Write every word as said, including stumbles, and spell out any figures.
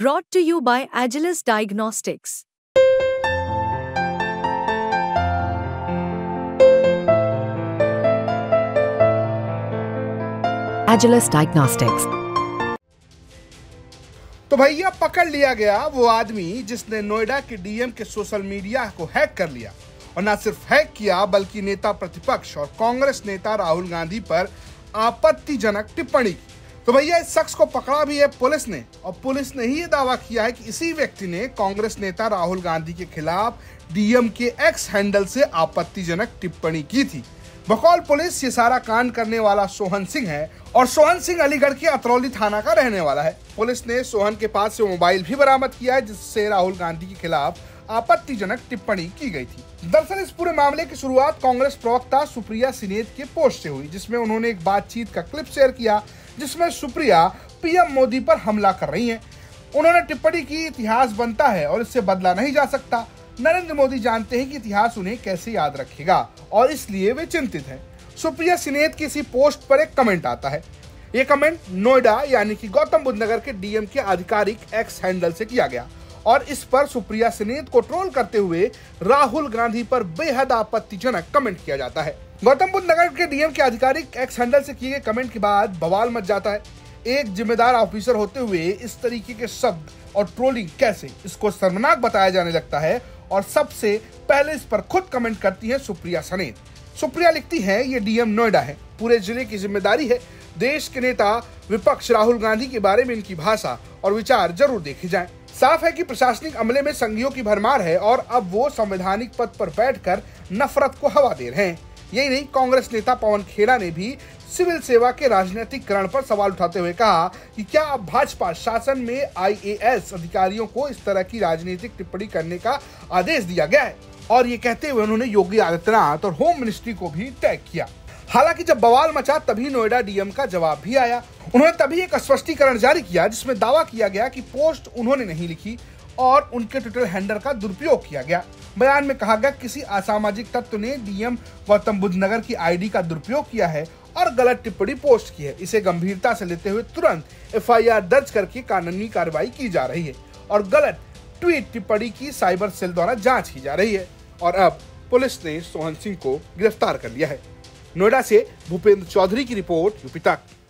Brought to you by Agilex Diagnostics. Agilex Diagnostics. तो भैया पकड़ लिया गया वो आदमी जिसने नोएडा के डीएम के सोशल मीडिया को हैक कर लिया और न सिर्फ हैक किया बल्कि नेता प्रतिपक्ष और कांग्रेस नेता राहुल गांधी पर आपत्तिजनक टिप्पणी की। तो भैया इस शख्स को पकड़ा भी है पुलिस ने और पुलिस ने ही ये दावा किया है कि इसी व्यक्ति ने कांग्रेस नेता राहुल गांधी के खिलाफ डीएम के एक्स हैंडल से आपत्तिजनक टिप्पणी की थी। बकौल पुलिस ये सारा कांड करने वाला सोहन सिंह है और सोहन सिंह अलीगढ़ के अतरौली थाना का रहने वाला है। पुलिस ने सोहन के पास से मोबाइल भी बरामद किया है जिससे राहुल गांधी के खिलाफ आपत्तिजनक टिप्पणी की गई थी। दरअसल इस पूरे मामले की शुरुआत कांग्रेस प्रवक्ता सुप्रिया श्रीनेत के पोस्ट से हुई जिसमें उन्होंने एक बातचीत का क्लिप शेयर किया जिसमें सुप्रिया पीएम मोदी पर हमला कर रही हैं। उन्होंने टिप्पणी की, इतिहास बनता है और इससे बदला नहीं जा सकता। नरेंद्र मोदी जानते हैं कि इतिहास उन्हें कैसे याद रखेगा और इसलिए वे चिंतित हैं। सुप्रिया श्रीनेत की इसी पोस्ट पर एक कमेंट आता है। ये कमेंट नोएडा यानी कि गौतम बुद्ध नगर के डीएम के आधिकारिक एक्स हैंडल से किया गया और इस पर सुप्रिया श्रीनेत को ट्रोल करते हुए राहुल गांधी पर बेहद आपत्तिजनक कमेंट किया जाता है। गौतम बुद्ध नगर के डीएम के आधिकारिक एक्स हैंडल से किए गए कमेंट के बाद बवाल मच जाता है। एक जिम्मेदार ऑफिसर होते हुए इस तरीके के शब्द और ट्रोलिंग कैसे, इसको शर्मनाक बताया जाने लगता है और सबसे पहले इस पर खुद कमेंट करती है सुप्रिया श्रीनेत। सुप्रिया लिखती है, ये डीएम नोएडा है, पूरे जिले की जिम्मेदारी है। देश के नेता विपक्ष राहुल गांधी के बारे में इनकी भाषा और विचार जरूर देखे जाए। साफ है कि प्रशासनिक अमले में संघियों की भरमार है और अब वो संवैधानिक पद पर बैठकर नफरत को हवा दे रहे हैं। यही नहीं, कांग्रेस नेता पवन खेड़ा ने भी सिविल सेवा के राजनीतिकरण पर सवाल उठाते हुए कहा कि क्या अब भाजपा शासन में आईएएस अधिकारियों को इस तरह की राजनीतिक टिप्पणी करने का आदेश दिया गया है। और ये कहते हुए उन्होंने योगी आदित्यनाथ और होम मिनिस्ट्री को भी टैग किया। हालांकि जब बवाल मचा तभी नोएडा डीएम का जवाब भी आया। उन्होंने तभी एक स्पष्टीकरण जारी किया जिसमें दावा किया गया कि पोस्ट उन्होंने नहीं लिखी और उनके ट्विटर हैंडल का दुरुपयोग किया गया। बयान में कहा गया किसी असामाजिक तत्व ने डीएम गौतम बुद्ध नगर की आईडी का दुरुपयोग किया है और गलत टिप्पणी पोस्ट की है। इसे गंभीरता से लेते हुए तुरंत एफआईआर दर्ज करके कानूनी कार्रवाई की जा रही है और गलत ट्वीट टिप्पणी की साइबर सेल द्वारा जाँच की जा रही है। और अब पुलिस ने सोहन सिंह को गिरफ्तार कर लिया है। नोएडा से भूपेन्द्र चौधरी की रिपोर्ट यूपी तक।